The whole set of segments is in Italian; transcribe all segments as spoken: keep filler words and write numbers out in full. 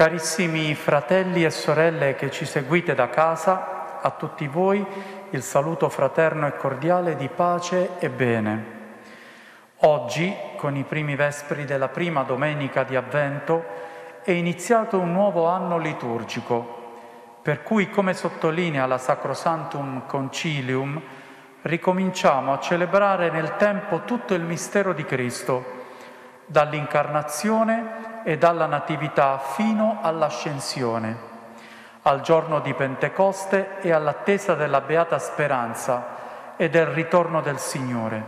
Carissimi fratelli e sorelle che ci seguite da casa, a tutti voi il saluto fraterno e cordiale di pace e bene. Oggi, con i primi vespri della prima domenica di Avvento, è iniziato un nuovo anno liturgico, per cui, come sottolinea la Sacrosanctum Concilium, ricominciamo a celebrare nel tempo tutto il mistero di Cristo, dall'incarnazione e dalla Natività fino all'Ascensione, al giorno di Pentecoste e all'attesa della Beata Speranza e del ritorno del Signore.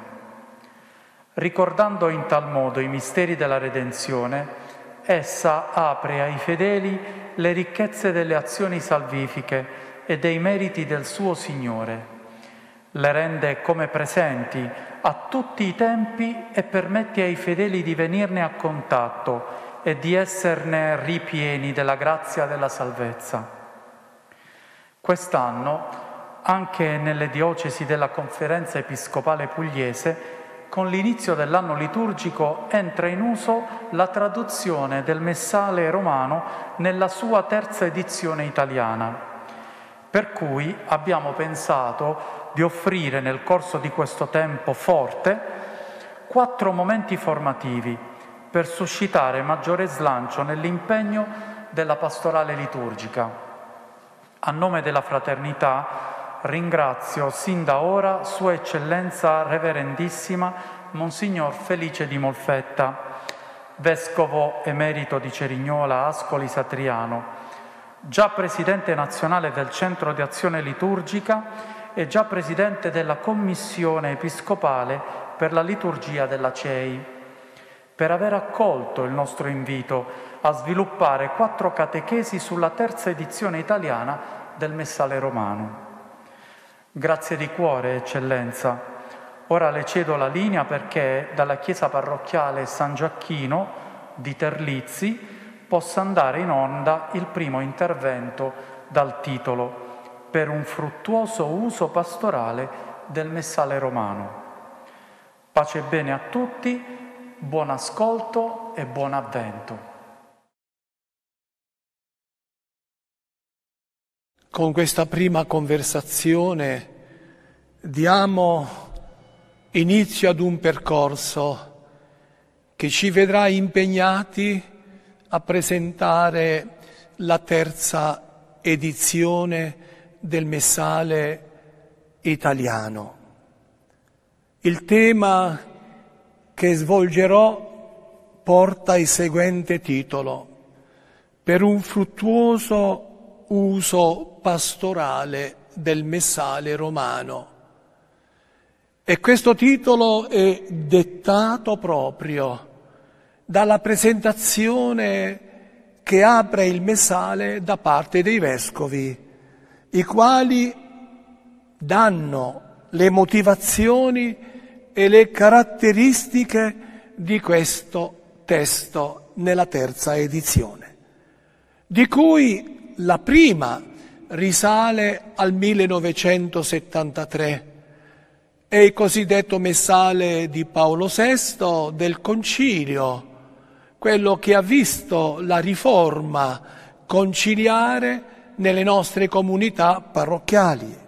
Ricordando in tal modo i misteri della Redenzione, essa apre ai fedeli le ricchezze delle azioni salvifiche e dei meriti del suo Signore, le rende come presenti a tutti i tempi e permette ai fedeli di venirne a contatto e di esserne ripieni della grazia della salvezza. Quest'anno, anche nelle diocesi della Conferenza Episcopale Pugliese, con l'inizio dell'anno liturgico entra in uso la traduzione del Messale Romano nella sua terza edizione italiana, per cui abbiamo pensato di offrire nel corso di questo tempo forte quattro momenti formativi, per suscitare maggiore slancio nell'impegno della pastorale liturgica. A nome della Fraternità ringrazio sin da ora Sua Eccellenza Reverendissima Monsignor Felice di Molfetta, Vescovo Emerito di Cerignola Ascoli Satriano, già Presidente nazionale del Centro di Azione Liturgica e già Presidente della Commissione Episcopale per la Liturgia della C E I, per aver accolto il nostro invito a sviluppare quattro catechesi sulla terza edizione italiana del Messale Romano. Grazie di cuore, Eccellenza. Ora le cedo la linea perché dalla chiesa parrocchiale San Gioacchino di Terlizzi possa andare in onda il primo intervento dal titolo «Per un fruttuoso uso pastorale del Messale Romano». Pace e bene a tutti. Buon ascolto e buon avvento. Con questa prima conversazione diamo inizio ad un percorso che ci vedrà impegnati a presentare la terza edizione del Messale italiano. Il tema che svolgerò porta il seguente titolo: per un fruttuoso uso pastorale del Messale Romano. E questo titolo è dettato proprio dalla presentazione che apre il Messale da parte dei Vescovi, i quali danno le motivazioni e le caratteristiche di questo testo nella terza edizione, di cui la prima risale al millenovecentosettantatré, è il cosiddetto Messale di Paolo sesto del Concilio, quello che ha visto la riforma conciliare nelle nostre comunità parrocchiali.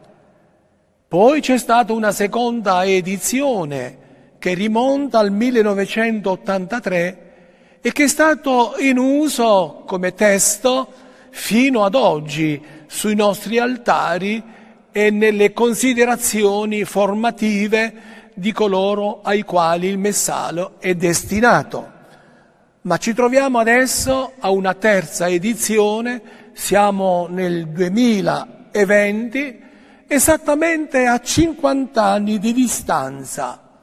Poi c'è stata una seconda edizione che rimonta al millenovecentottantatré e che è stato in uso come testo fino ad oggi sui nostri altari e nelle considerazioni formative di coloro ai quali il Messale è destinato. Ma ci troviamo adesso a una terza edizione, siamo nel duemilaventi, esattamente a cinquant'anni di distanza.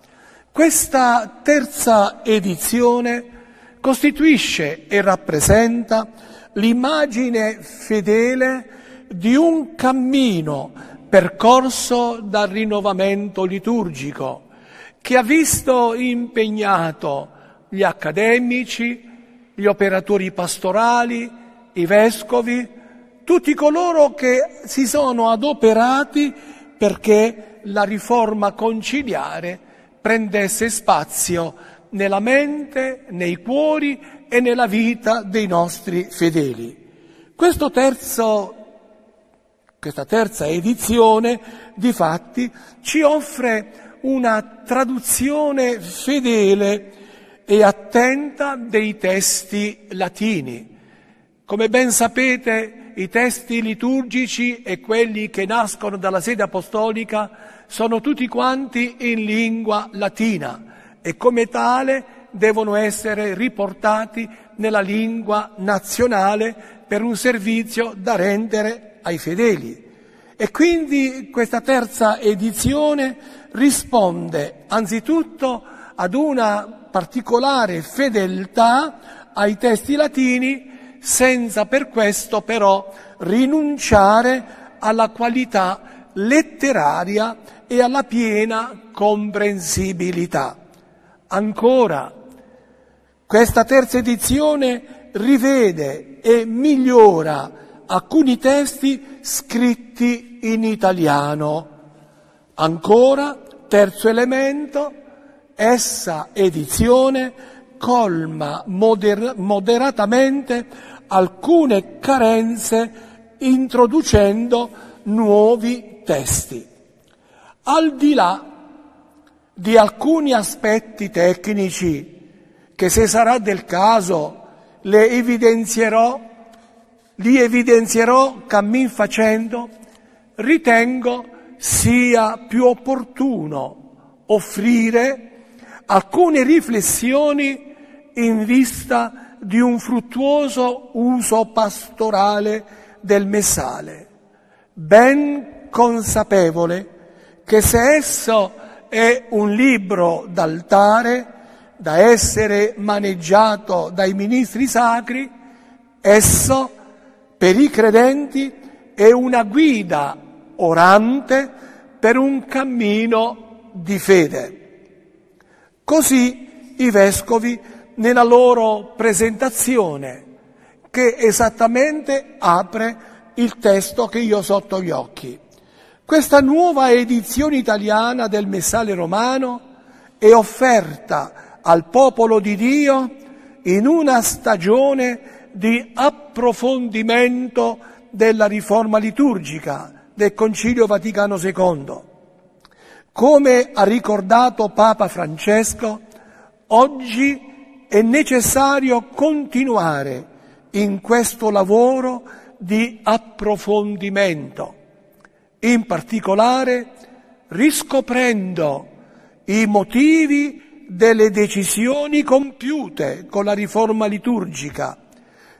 Questa terza edizione costituisce e rappresenta l'immagine fedele di un cammino percorso dal rinnovamento liturgico che ha visto impegnato gli accademici, gli operatori pastorali, i vescovi, tutti coloro che si sono adoperati perché la riforma conciliare prendesse spazio nella mente, nei cuori e nella vita dei nostri fedeli. Questo terzo, questa terza edizione, difatti, ci offre una traduzione fedele e attenta dei testi latini. Come ben sapete, i testi liturgici e quelli che nascono dalla sede apostolica sono tutti quanti in lingua latina e come tale devono essere riportati nella lingua nazionale per un servizio da rendere ai fedeli. E quindi questa terza edizione risponde anzitutto ad una particolare fedeltà ai testi latini, senza per questo però rinunciare alla qualità letteraria e alla piena comprensibilità. Ancora, questa terza edizione rivede e migliora alcuni testi scritti in italiano. Ancora, terzo elemento, essa edizione colma moder- moderatamente alcune carenze introducendo nuovi testi. Al di là di alcuni aspetti tecnici, che se sarà del caso le evidenzierò, li evidenzierò cammin facendo, ritengo sia più opportuno offrire alcune riflessioni in vista di un fruttuoso uso pastorale del messale, ben consapevole che se esso è un libro d'altare da essere maneggiato dai ministri sacri, esso per i credenti è una guida orante per un cammino di fede. Così i vescovi nella loro presentazione, che esattamente apre il testo che io ho sotto gli occhi. Questa nuova edizione italiana del Messale Romano è offerta al popolo di Dio in una stagione di approfondimento della riforma liturgica del Concilio Vaticano secondo. Come ha ricordato Papa Francesco, oggi è necessario continuare in questo lavoro di approfondimento, in particolare riscoprendo i motivi delle decisioni compiute con la riforma liturgica,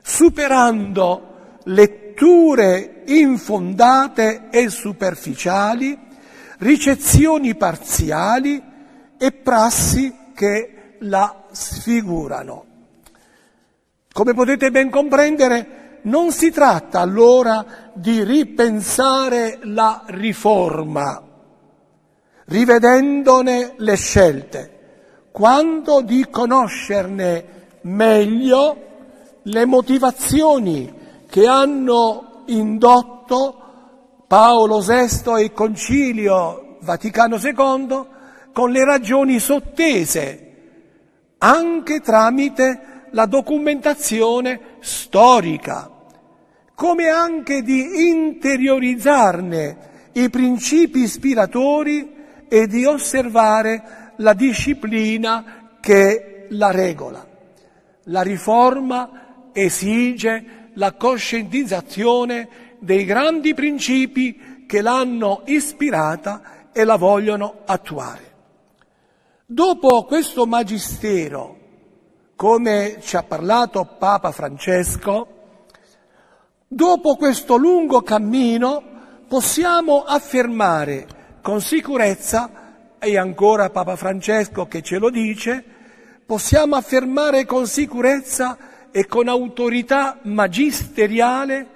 superando letture infondate e superficiali, ricezioni parziali e prassi che la sfigurano. Come potete ben comprendere, non si tratta allora di ripensare la riforma, rivedendone le scelte, quanto di conoscerne meglio le motivazioni che hanno indotto Paolo sesto e il Concilio Vaticano secondo con le ragioni sottese, anche tramite la documentazione storica, come anche di interiorizzarne i principi ispiratori e di osservare la disciplina che la regola. La riforma esige la coscientizzazione dei grandi principi che l'hanno ispirata e la vogliono attuare. Dopo questo magistero, come ci ha parlato Papa Francesco, dopo questo lungo cammino possiamo affermare con sicurezza, e ancora Papa Francesco che ce lo dice, possiamo affermare con sicurezza e con autorità magisteriale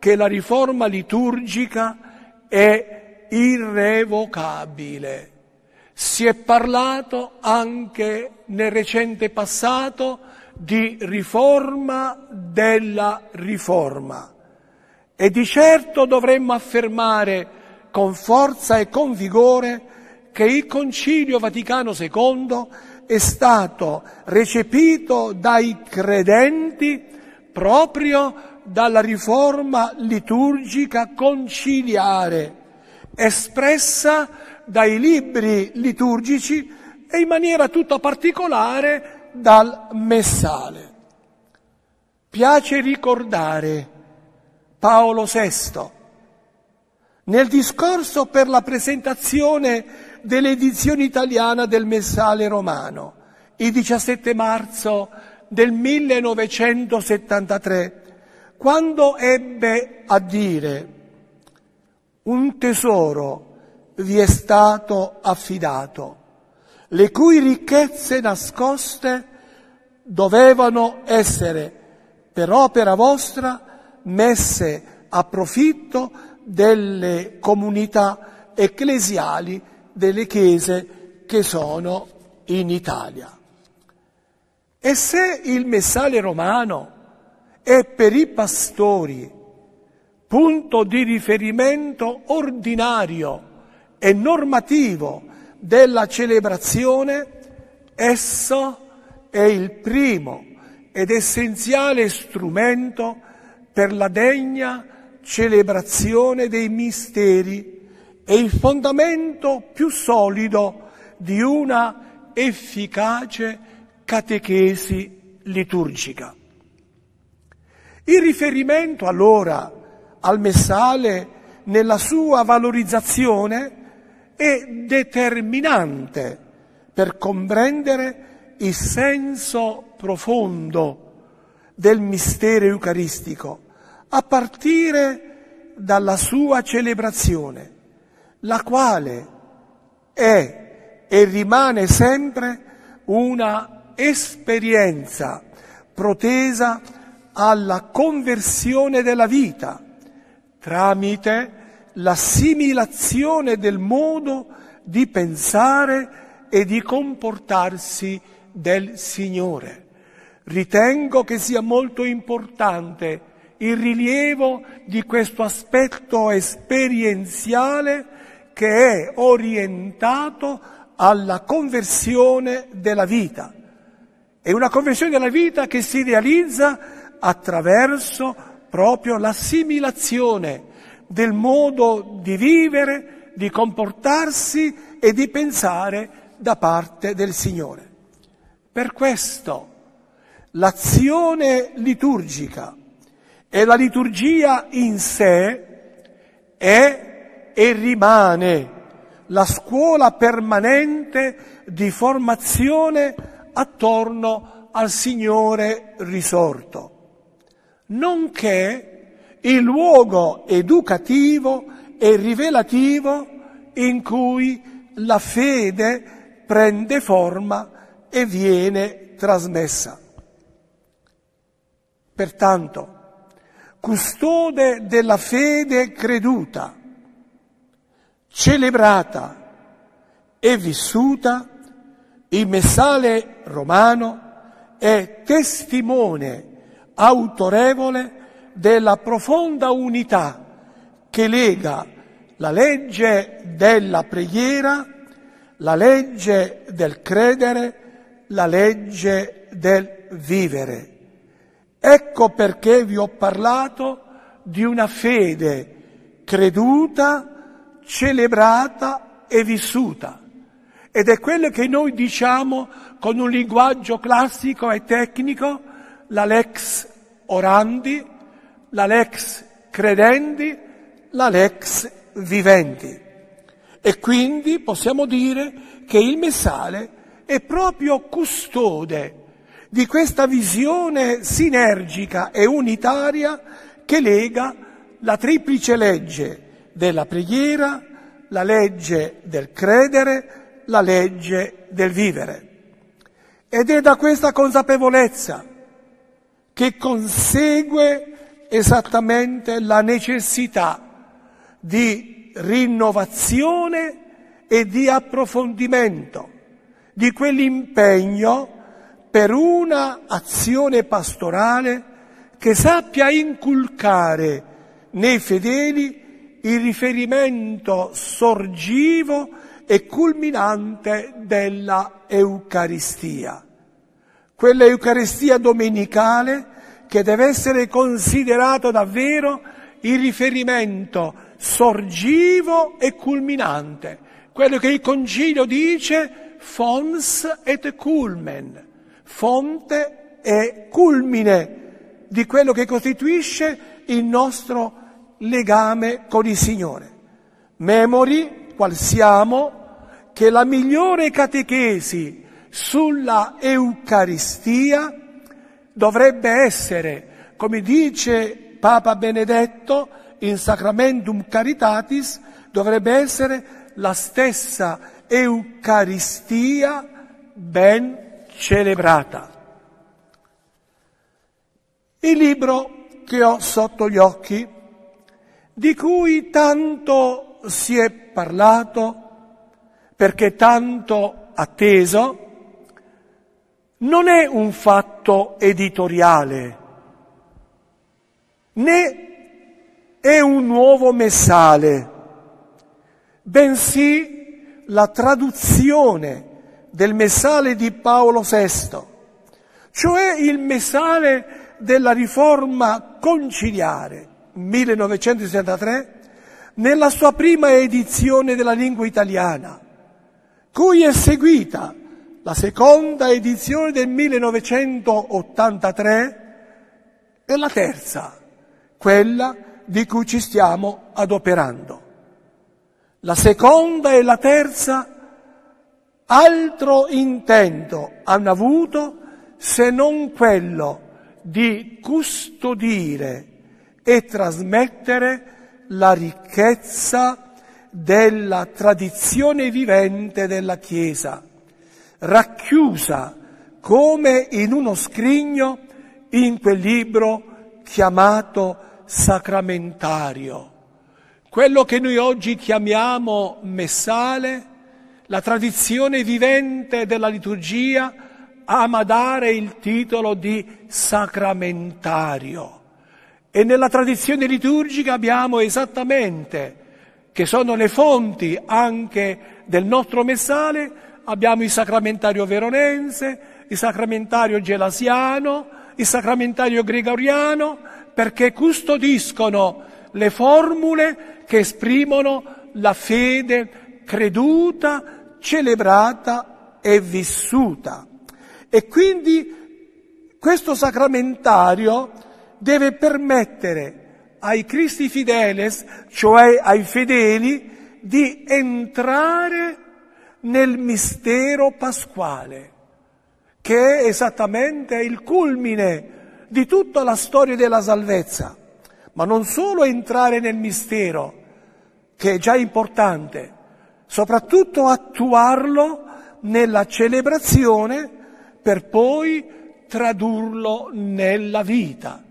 che la riforma liturgica è irrevocabile. Si è parlato anche nel recente passato di riforma della riforma e di certo dovremmo affermare con forza e con vigore che il Concilio Vaticano secondo è stato recepito dai credenti proprio dalla riforma liturgica conciliare, espressa dai libri liturgici e in maniera tutta particolare dal Messale. Piace ricordare Paolo sesto nel discorso per la presentazione dell'edizione italiana del Messale Romano, il diciassette marzo del millenovecentosettantatré, quando ebbe a dire: un tesoro vi è stato affidato, le cui ricchezze nascoste dovevano essere per opera vostra messe a profitto delle comunità ecclesiali, delle chiese che sono in Italia. E se il Messale Romano è per i pastori punto di riferimento ordinario e normativo della celebrazione, esso è il primo ed essenziale strumento per la degna celebrazione dei misteri e il fondamento più solido di una efficace catechesi liturgica. Il riferimento allora al Messale nella sua valorizzazione è determinante per comprendere il senso profondo del mistero eucaristico, a partire dalla sua celebrazione, la quale è e rimane sempre una esperienza protesa alla conversione della vita, tramite l'assimilazione del modo di pensare e di comportarsi del Signore. Ritengo che sia molto importante il rilievo di questo aspetto esperienziale che è orientato alla conversione della vita. È una conversione della vita che si realizza attraverso proprio l'assimilazione del modo di vivere, di comportarsi e di pensare da parte del Signore. Per questo l'azione liturgica e la liturgia in sé è e rimane la scuola permanente di formazione attorno al Signore risorto, nonché il luogo educativo e rivelativo in cui la fede prende forma e viene trasmessa. Pertanto, custode della fede creduta, celebrata e vissuta, il Messale Romano è testimone autorevole della profonda unità che lega la legge della preghiera, la legge del credere, la legge del vivere. Ecco perché vi ho parlato di una fede creduta, celebrata e vissuta. Ed è quello che noi diciamo con un linguaggio classico e tecnico, la lex orandi, la lex credendi, la lex vivendi. E quindi possiamo dire che il Messale è proprio custode di questa visione sinergica e unitaria che lega la triplice legge della preghiera, la legge del credere, la legge del vivere. Ed è da questa consapevolezza che consegue esattamente la necessità di rinnovazione e di approfondimento di quell'impegno per una azione pastorale che sappia inculcare nei fedeli il riferimento sorgivo e culminante della Eucaristia. Quella Eucaristia domenicale che deve essere considerata davvero il riferimento sorgivo e culminante. Quello che il Concilio dice fons et culmen, fonte e culmine di quello che costituisce il nostro legame con il Signore. Memori, qual siamo, che la migliore catechesi sulla Eucaristia dovrebbe essere, come dice Papa Benedetto in Sacramentum Caritatis, dovrebbe essere la stessa Eucaristia ben celebrata. Il libro che ho sotto gli occhi, di cui tanto si è parlato, perché tanto atteso, non è un fatto editoriale, né è un nuovo messale, bensì la traduzione del messale di Paolo sesto, cioè il messale della riforma conciliare millenovecentosessantatré nella sua prima edizione della lingua italiana, cui è seguita la seconda edizione del millenovecentottantatré e la terza, quella di cui ci stiamo adoperando. La seconda e la terza altro intento hanno avuto se non quello di custodire e trasmettere la ricchezza della tradizione vivente della Chiesa, racchiusa come in uno scrigno in quel libro chiamato Sacramentario. Quello che noi oggi chiamiamo messale, la tradizione vivente della liturgia, ama dare il titolo di sacramentario. E nella tradizione liturgica abbiamo esattamente, che sono le fonti anche del nostro messale, abbiamo il sacramentario veronense, il sacramentario gelasiano, il sacramentario gregoriano, perché custodiscono le formule che esprimono la fede creduta, celebrata e vissuta. E quindi questo sacramentario deve permettere ai Christi Fideles, cioè ai fedeli, di entrare nel mistero pasquale, che è esattamente il culmine di tutta la storia della salvezza. Ma non solo entrare nel mistero, che è già importante, soprattutto attuarlo nella celebrazione per poi tradurlo nella vita.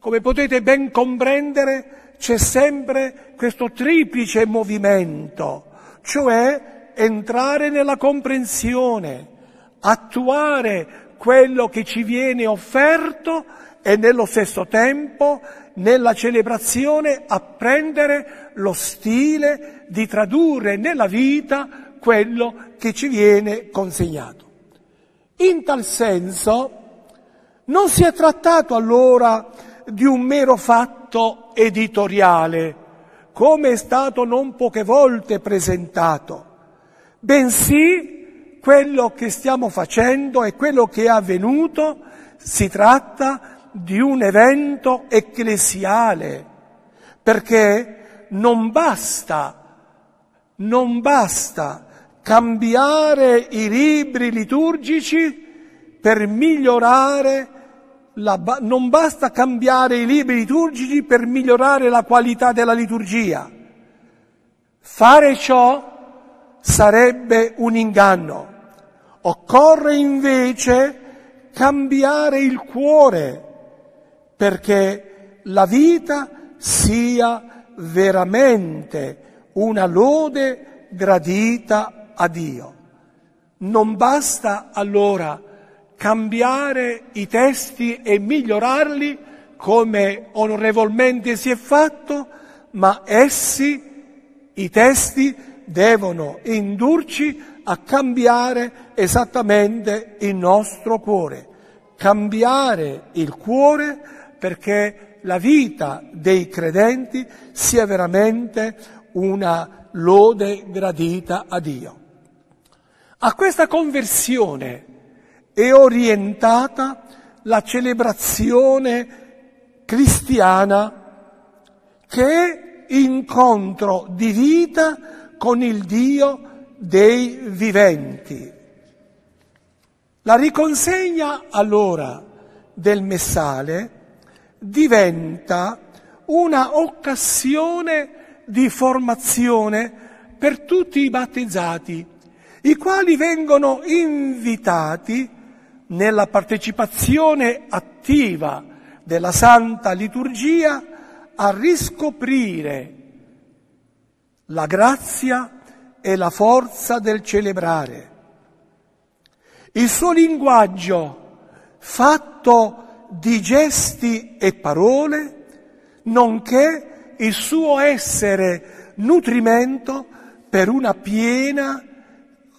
Come potete ben comprendere, c'è sempre questo triplice movimento, cioè entrare nella comprensione, attuare quello che ci viene offerto e nello stesso tempo, nella celebrazione, apprendere lo stile di tradurre nella vita quello che ci viene consegnato. In tal senso non si è trattato allora di un mero fatto editoriale, come è stato non poche volte presentato, bensì quello che stiamo facendo e quello che è avvenuto si tratta di un evento ecclesiale, perché non basta, non basta cambiare i libri liturgici per migliorare, la, non basta cambiare i libri liturgici per migliorare la qualità della liturgia. Fare ciò sarebbe un inganno. Occorre invece cambiare il cuore, perché la vita sia veramente una lode gradita a Dio. Non basta allora cambiare i testi e migliorarli, come onorevolmente si è fatto, ma essi, i testi, devono indurci a cambiare esattamente il nostro cuore. Cambiare il cuore perché la vita dei credenti sia veramente una lode gradita a Dio. A questa conversione è orientata la celebrazione cristiana, che è incontro di vita con il Dio dei viventi. La riconsegna allora del messale diventa una occasione di formazione per tutti i battezzati, i quali vengono invitati nella partecipazione attiva della Santa Liturgia a riscoprire la grazia e la forza del celebrare. Il suo linguaggio, fatto di gesti e parole, nonché il suo essere nutrimento per una piena,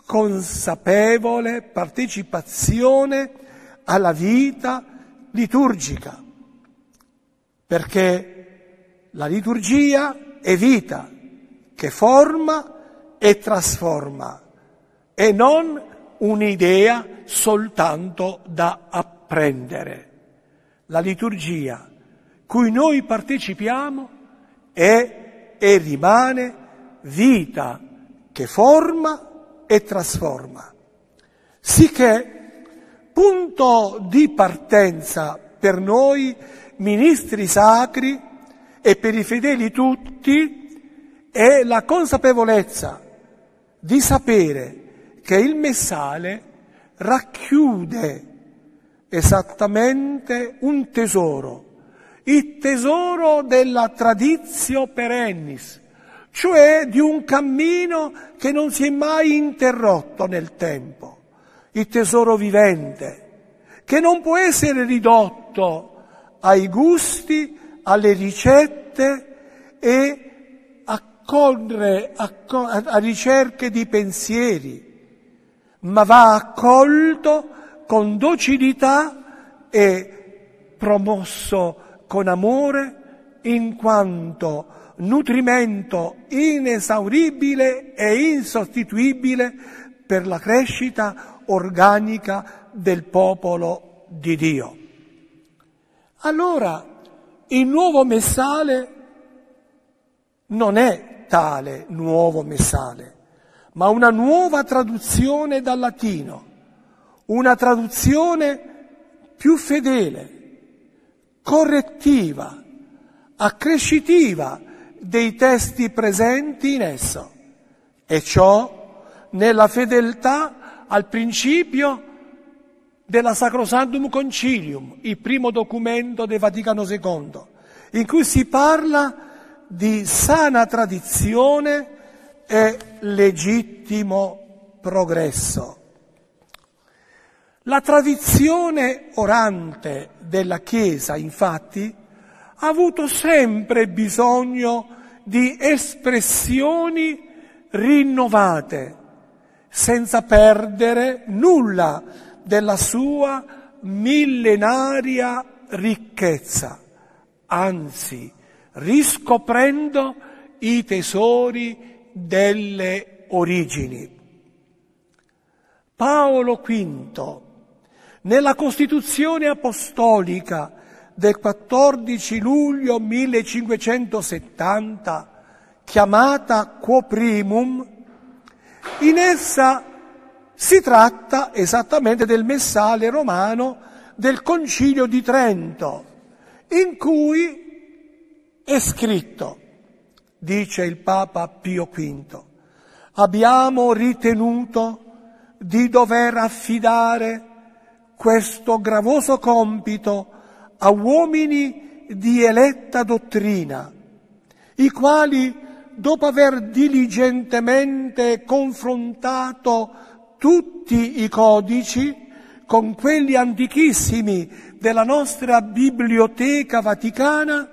consapevole partecipazione alla vita liturgica. Perché la liturgia è vita che forma e trasforma, e non un'idea soltanto da apprendere. La liturgia cui noi partecipiamo è e rimane vita che forma e trasforma. Sicché punto di partenza per noi ministri sacri e per i fedeli tutti è la consapevolezza di sapere che il messale racchiude esattamente un tesoro, il tesoro della traditio perennis, cioè di un cammino che non si è mai interrotto nel tempo, il tesoro vivente, che non può essere ridotto ai gusti, alle ricette e a correre a, a ricerche di pensieri, ma va accolto con docilità e promosso con amore, in quanto nutrimento inesauribile e insostituibile per la crescita organica del popolo di Dio. Allora, il nuovo messale non è tale nuovo messale, ma una nuova traduzione dal latino, una traduzione più fedele, correttiva, accrescitiva dei testi presenti in esso, e ciò nella fedeltà al principio della Sacrosanctum Concilium, il primo documento del Vaticano secondo, in cui si parla di sana tradizione e legittimo progresso. La tradizione orante della Chiesa, infatti, ha avuto sempre bisogno di espressioni rinnovate, senza perdere nulla della sua millenaria ricchezza, anzi, riscoprendo i tesori delle origini. Paolo V, nella Costituzione Apostolica del quattordici luglio millecinquecentosettanta, chiamata Quo Primum, in essa si tratta esattamente del messale romano del Concilio di Trento, in cui è scritto, dice il Papa Pio V, abbiamo ritenuto di dover affidare questo gravoso compito a uomini di eletta dottrina, i quali, dopo aver diligentemente confrontato tutti i codici con quelli antichissimi della nostra biblioteca vaticana,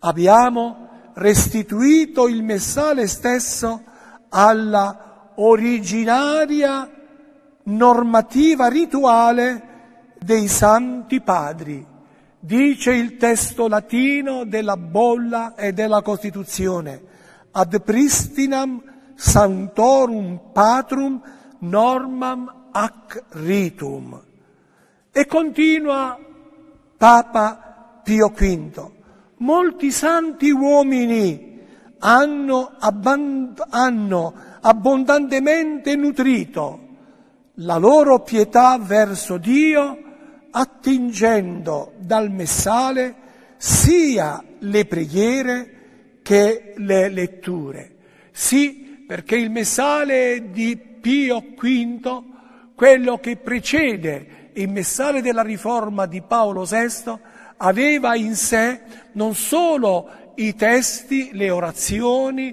abbiamo restituito il messale stesso alla originaria normativa rituale dei Santi Padri, dice il testo latino della bolla e della Costituzione, ad pristinam santorum patrum normam ac ritum. E continua Papa Pio V, molti santi uomini hanno, abband- hanno abbondantemente nutrito la loro pietà verso Dio, attingendo dal messale sia le preghiere che le letture. Sì, perché il messale di Pio V, quello che precede il messale della riforma di Paolo sesto, aveva in sé non solo i testi, le orazioni,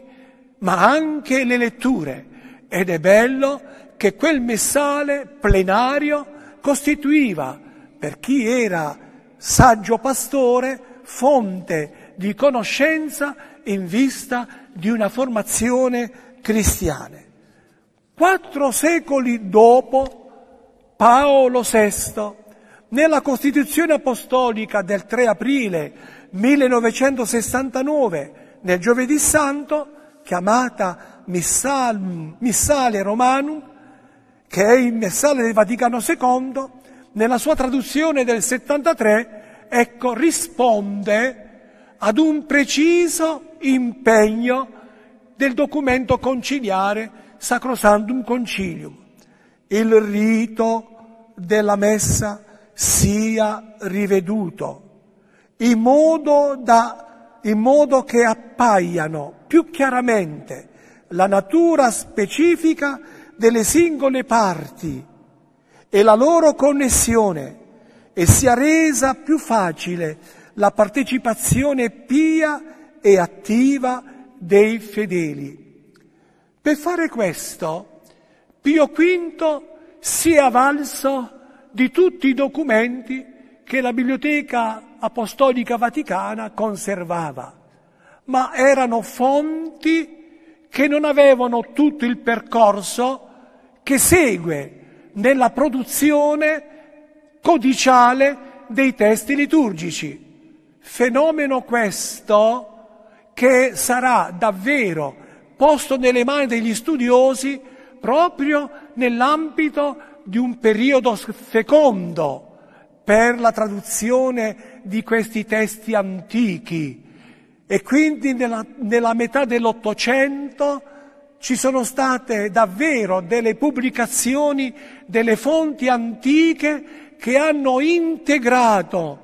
ma anche le letture. Ed è bello che quel messale plenario costituiva, per chi era saggio pastore, fonte di conoscenza in vista di una formazione cristiana. Quattro secoli dopo, Paolo sesto, nella Costituzione Apostolica del tre aprile millenovecentosessantanove, nel Giovedì Santo, chiamata Missalum Missale Romanum, che è il Messale del Vaticano secondo, nella sua traduzione del settantatré, ecco, risponde ad un preciso impegno del documento conciliare Sacrosanctum Concilium. Il rito della messa sia riveduto in modo, da, in modo che appaiano più chiaramente la natura specifica delle singole parti e la loro connessione, e sia resa più facile la partecipazione pia e attiva dei fedeli. Per fare questo, Pio V si è avvalso di tutti i documenti che la Biblioteca Apostolica Vaticana conservava, ma erano fonti che non avevano tutto il percorso che segue nella produzione codiciale dei testi liturgici. Fenomeno questo che sarà davvero posto nelle mani degli studiosi proprio nell'ambito di un periodo fecondo per la traduzione di questi testi antichi. E quindi nella, nella metà dell'Ottocento ci sono state davvero delle pubblicazioni, delle fonti antiche che hanno integrato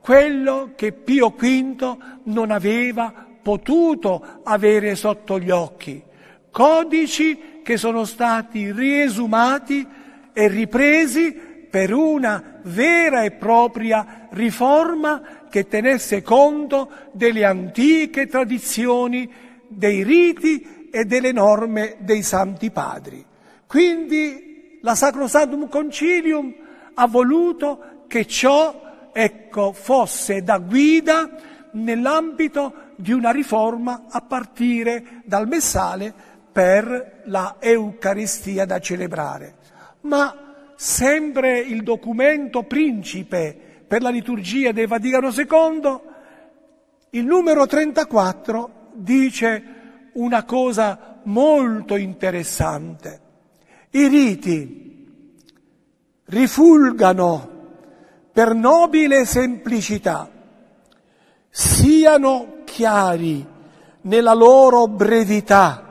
quello che Pio V non aveva potuto avere sotto gli occhi. Codici che sono stati riesumati e ripresi per una vera e propria riforma che tenesse conto delle antiche tradizioni, dei riti e delle norme dei Santi Padri. Quindi la Sacrosanctum Concilium ha voluto che ciò, ecco, fosse da guida nell'ambito di una riforma a partire dal messale per la Eucaristia da celebrare. Ma sempre il documento principe per la liturgia del Vaticano secondo, il numero trentaquattro, dice una cosa molto interessante. I riti rifulgano per nobile semplicità, siano chiari nella loro brevità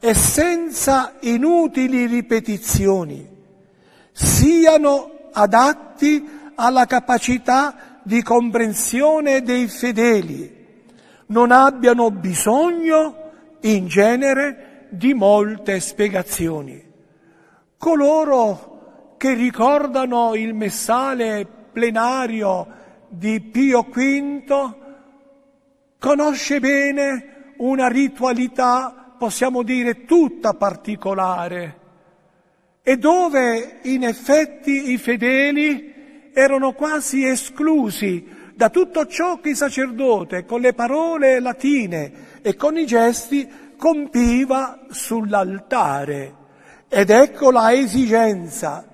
e senza inutili ripetizioni, siano adatti alla capacità di comprensione dei fedeli, non abbiano bisogno in genere di molte spiegazioni. Coloro che ricordano il messale plenario di Pio V conosce bene una ritualità, possiamo dire, tutta particolare, e dove in effetti i fedeli erano quasi esclusi da tutto ciò che il sacerdote con le parole latine e con i gesti compiva sull'altare. Ed ecco la esigenza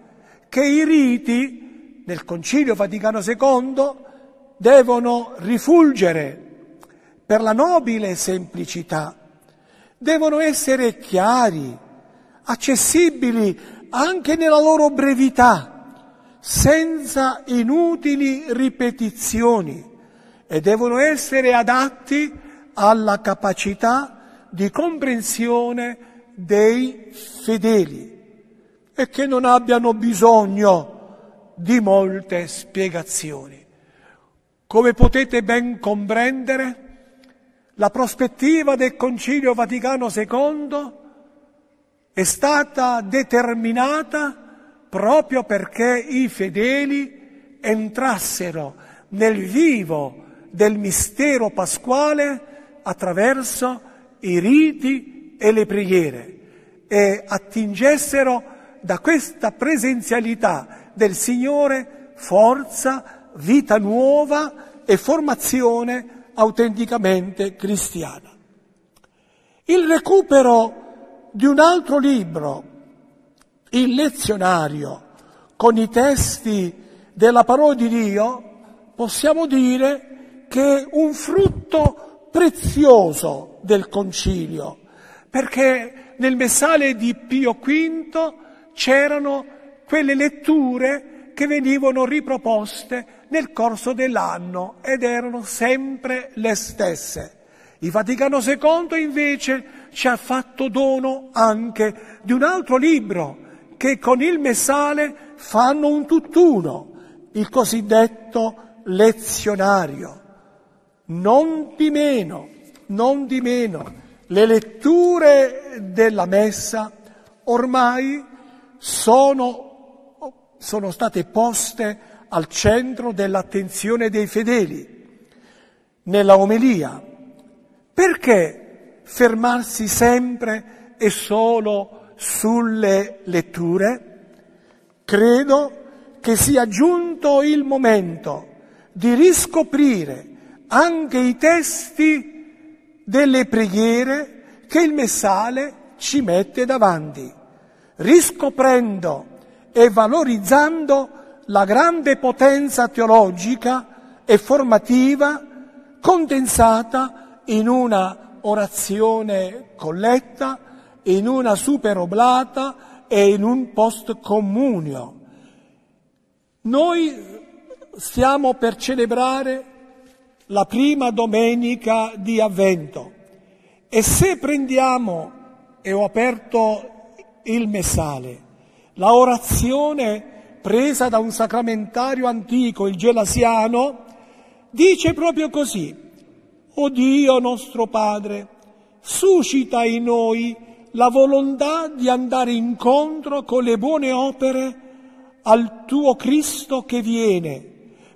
che i riti nel Concilio Vaticano secondo devono rifulgere per la nobile semplicità, devono essere chiari, accessibili anche nella loro brevità, senza inutili ripetizioni, e devono essere adatti alla capacità di comprensione dei fedeli e che non abbiano bisogno di molte spiegazioni. Come potete ben comprendere, la prospettiva del Concilio Vaticano secondo è stata determinata proprio perché i fedeli entrassero nel vivo del mistero pasquale attraverso i riti e le preghiere e attingessero da questa presenzialità del Signore forza, vita nuova e formazione autenticamente cristiana. Il recupero di un altro libro, il Lezionario, con i testi della Parola di Dio, possiamo dire che è un frutto prezioso del Concilio, perché nel Messale di Pio V c'erano quelle letture che venivano riproposte nel corso dell'anno ed erano sempre le stesse. Il Vaticano secondo invece ci ha fatto dono anche di un altro libro che con il Messale fanno un tutt'uno, il cosiddetto Lezionario. Non di meno, non di meno, le letture della Messa ormai sono sono state poste al centro dell'attenzione dei fedeli, nella omelia. Perché fermarsi sempre e solo sulle letture? Credo che sia giunto il momento di riscoprire anche i testi delle preghiere che il Messale ci mette davanti, riscoprendo e valorizzando la grande potenza teologica e formativa condensata in una orazione colletta, in una superoblata e in un postcommunio. Noi stiamo per celebrare la prima domenica di Avvento e se prendiamo, e ho aperto il Messale, la orazione presa da un sacramentario antico, il Gelasiano, dice proprio così: «O Dio nostro Padre, suscita in noi la volontà di andare incontro con le buone opere al tuo Cristo che viene,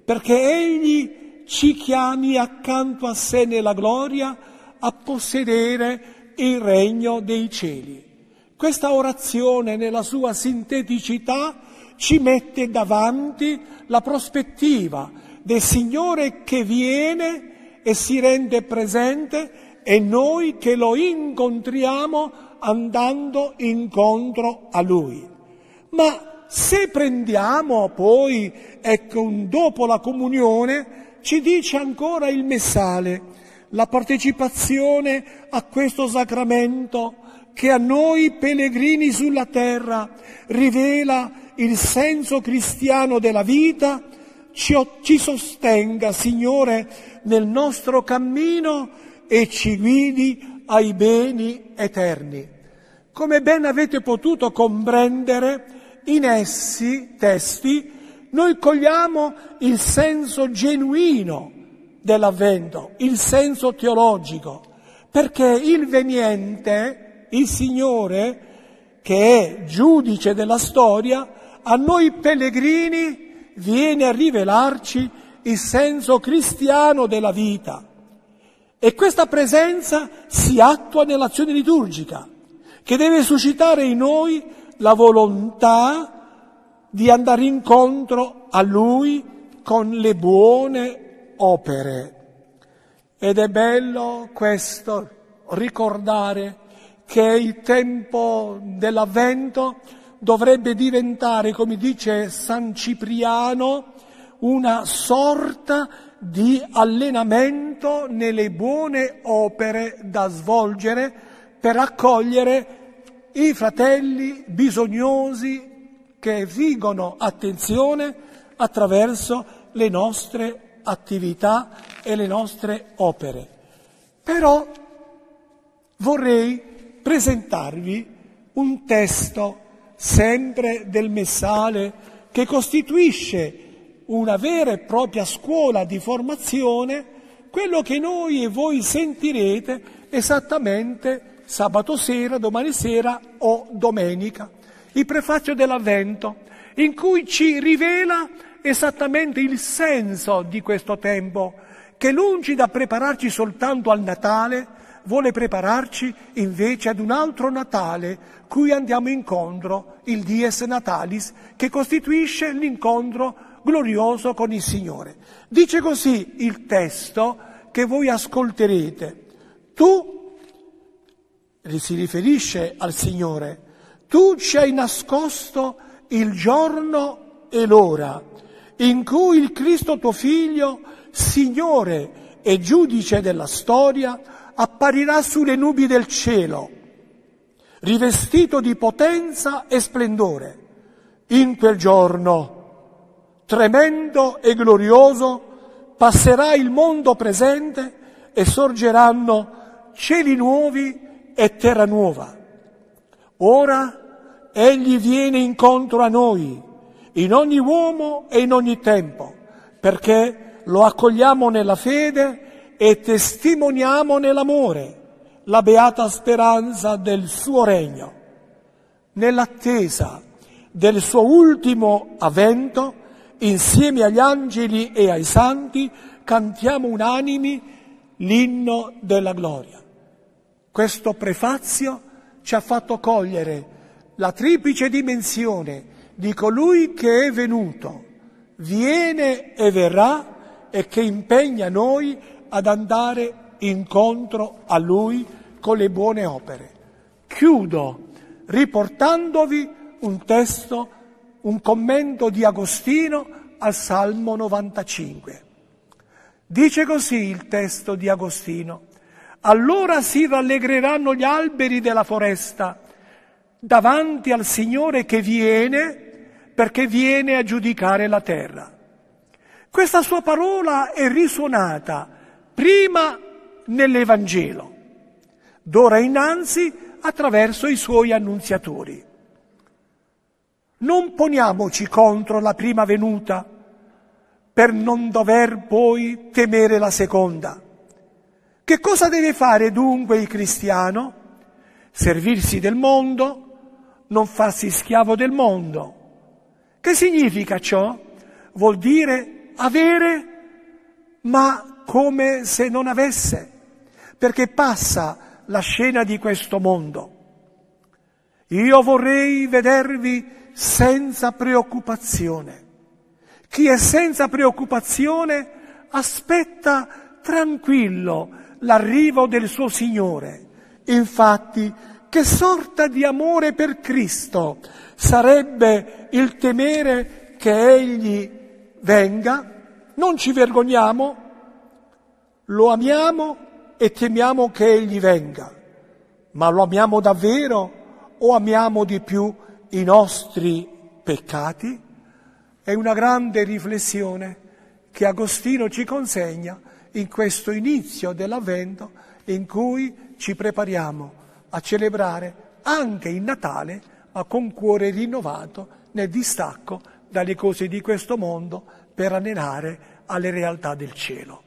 perché Egli ci chiami accanto a sé nella gloria a possedere il regno dei cieli». Questa orazione, nella sua sinteticità, ci mette davanti la prospettiva del Signore che viene e si rende presente e noi che lo incontriamo andando incontro a Lui. Ma se prendiamo poi, ecco, dopo la comunione, ci dice ancora il Messale, la partecipazione a questo sacramento che a noi pellegrini sulla terra rivela il senso cristiano della vita, ci, ci sostenga, Signore, nel nostro cammino e ci guidi ai beni eterni. Come ben avete potuto comprendere, in essi, testi, noi cogliamo il senso genuino dell'Avvento, il senso teologico, perché il veniente, il Signore, che è giudice della storia, a noi pellegrini viene a rivelarci il senso cristiano della vita. E questa presenza si attua nell'azione liturgica, che deve suscitare in noi la volontà di andare incontro a Lui con le buone opere. Ed è bello questo, ricordare che il tempo dell'Avvento dovrebbe diventare, come dice San Cipriano, una sorta di allenamento nelle buone opere da svolgere per accogliere i fratelli bisognosi che esigono attenzione attraverso le nostre attività e le nostre opere. Però vorrei presentarvi un testo sempre del Messale che costituisce una vera e propria scuola di formazione, quello che noi e voi sentirete esattamente sabato sera, domani sera o domenica, il prefaccio dell'Avvento, in cui ci rivela esattamente il senso di questo tempo, che lungi da prepararci soltanto al Natale, vuole prepararci invece ad un altro Natale, cui andiamo incontro, il Dies Natalis, che costituisce l'incontro glorioso con il Signore. Dice così il testo che voi ascolterete. Tu, si riferisce al Signore, tu ci hai nascosto il giorno e l'ora in cui il Cristo tuo Figlio, Signore e Giudice della storia, apparirà sulle nubi del cielo, rivestito di potenza e splendore. In quel giorno tremendo e glorioso, passerà il mondo presente e sorgeranno cieli nuovi e terra nuova. Ora Egli viene incontro a noi, in ogni uomo e in ogni tempo, perché lo accogliamo nella fede e testimoniamo nell'amore, la beata speranza del suo regno. Nell'attesa del suo ultimo avvento, insieme agli angeli e ai santi cantiamo unanimi l'inno della gloria. Questo prefazio ci ha fatto cogliere la triplice dimensione di colui che è venuto, viene e verrà e che impegna noi ad andare incontro a Lui con le buone opere. Chiudo riportandovi un testo, un commento di Agostino al Salmo novantacinque. Dice così il testo di Agostino: «Allora si rallegreranno gli alberi della foresta davanti al Signore che viene, perché viene a giudicare la terra». Questa sua parola è risuonata prima nell'Evangelo, d'ora innanzi attraverso i suoi annunziatori. Non poniamoci contro la prima venuta per non dover poi temere la seconda. Che cosa deve fare dunque il cristiano? Servirsi del mondo, non farsi schiavo del mondo. Che significa ciò? Vuol dire avere, ma come se non avesse, perché passa la scena di questo mondo. Io vorrei vedervi senza preoccupazione. Chi è senza preoccupazione aspetta tranquillo l'arrivo del suo Signore. Infatti, che sorta di amore per Cristo sarebbe il temere che Egli venga? Non ci vergogniamo, lo amiamo e temiamo che Egli venga. Ma lo amiamo davvero o amiamo di più i nostri peccati? È una grande riflessione che Agostino ci consegna in questo inizio dell'Avvento, in cui ci prepariamo a celebrare anche il Natale, ma con cuore rinnovato nel distacco dalle cose di questo mondo per anelare alle realtà del cielo.